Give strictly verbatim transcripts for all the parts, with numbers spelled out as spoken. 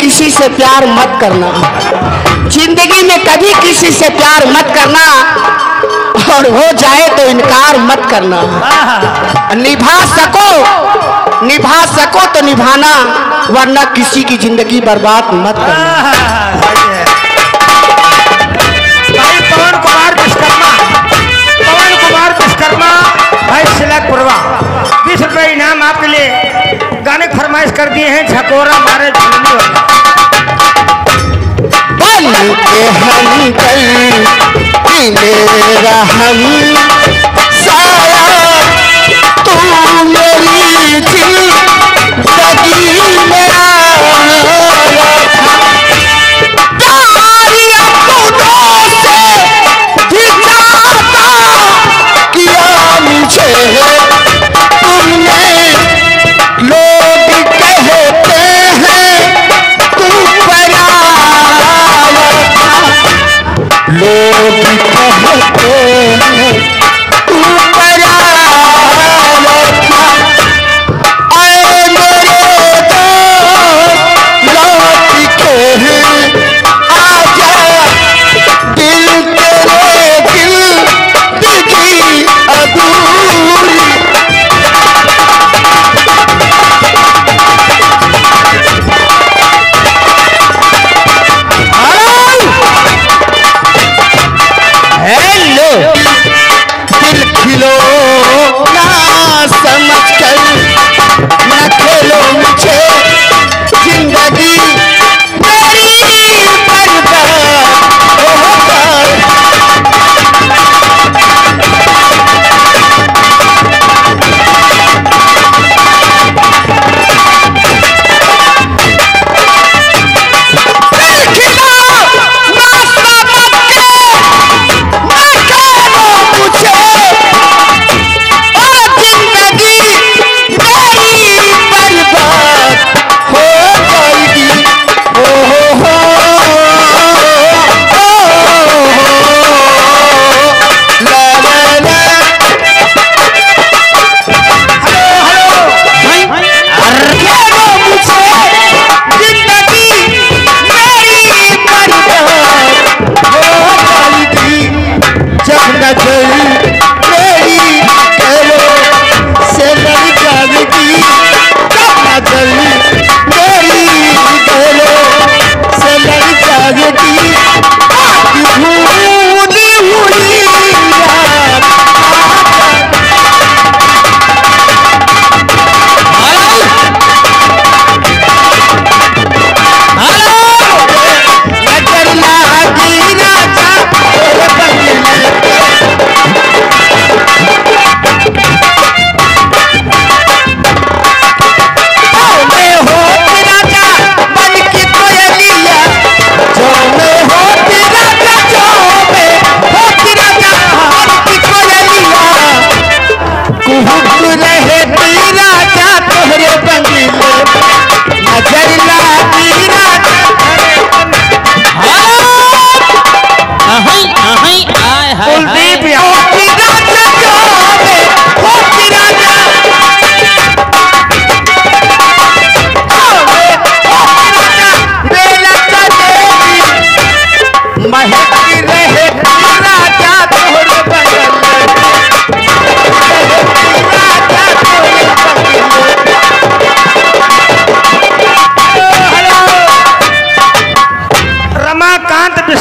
किसी से प्यार मत करना, जिंदगी में कभी किसी से प्यार मत करना, और हो जाए तो इनकार मत करना। निभा सको निभा सको तो निभाना, वरना किसी की जिंदगी बर्बाद मत करना। भाई पवन कुमार विश्वकर्मा, पवन कुमार विश्वकर्मा भाई सिलापुरवा, बीस रुपये इनाम आपके लिए। गाने फरमाइश कर दिए हैं झकोरा मारे झूली वाला। के हम कल मेरा हम सारा तू मेरी जिंदगी मेरा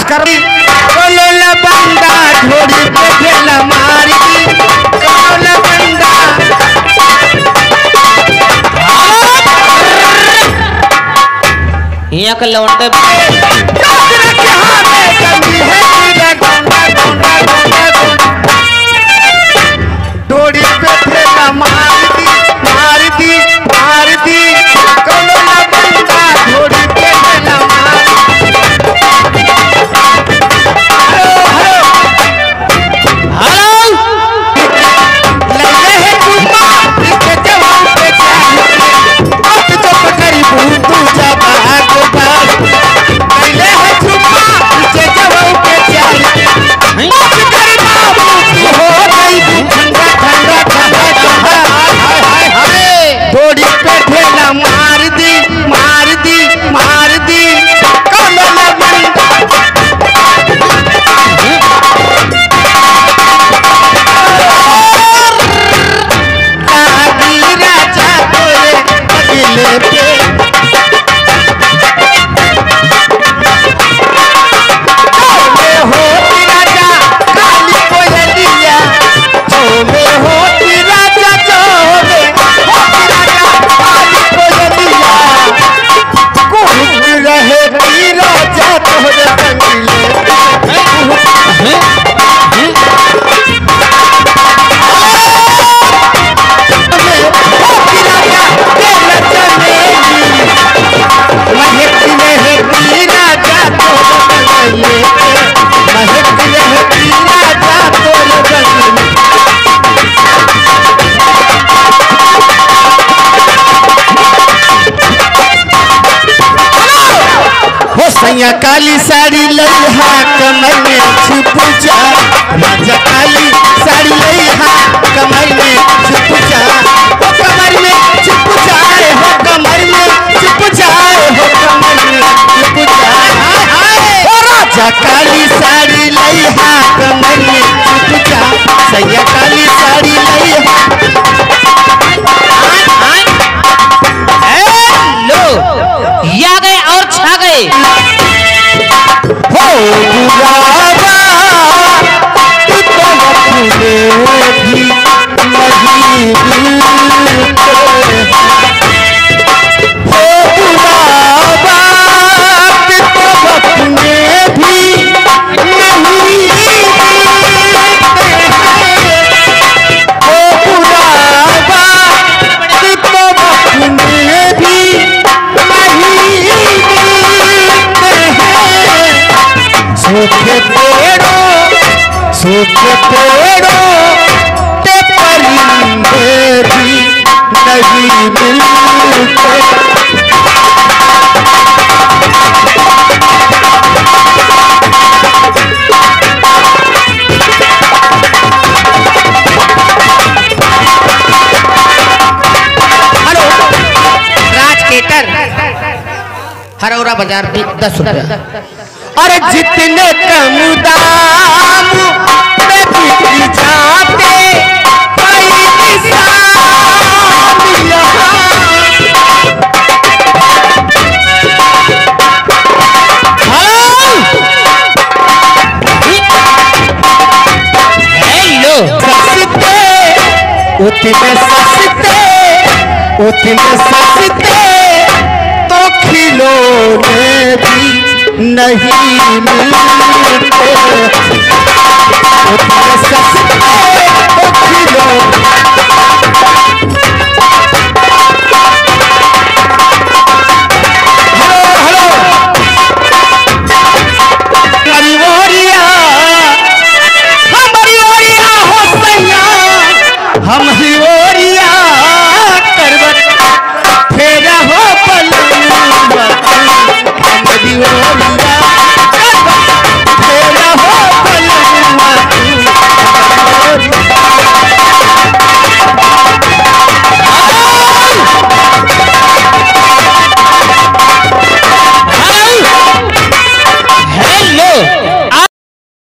करम कोला बंदा छोड़ी के ठेला मारी कोला बंदा हिया के लौंडे डॉक्टर के हाथ में कमी है तेरा गुंडा गुंडा गुंडा छोड़ी के ठेला मारी मारी मारी कोला बंदा छोड़ी के ठेला सैया काली साड़ी लइहा कमर में छुप जा राजा काली साड़ी लइहा कमर में छुप जा हो कमर में छुप जाए हो कमर में छुप जाए हो कमर में छुप जाए हाय हाय हो राजा काली साड़ी लइहा कमर में छुप जा सैया काली साड़ी लइहा ए लो या गए और छा गए हो बुलावा तू तो अपने भी नहीं मिलते हो बुलावा तू तो अपने भी नहीं मिलते हो बुलावा तू तो अपने भी नहीं सूखे पेड़ों सूखे पेड़ों ते परिंदे भी नहीं मिलते हेलो राज केटर हरौरा बाजार में दस रुपया और जितने कम दाम में बिक जाते कोई किसान यहाँ हेलो सस्ते उतने सस्ते उतने सस्ते तो खिलौने भी नहीं मिलते उतने सस्ते खिलौने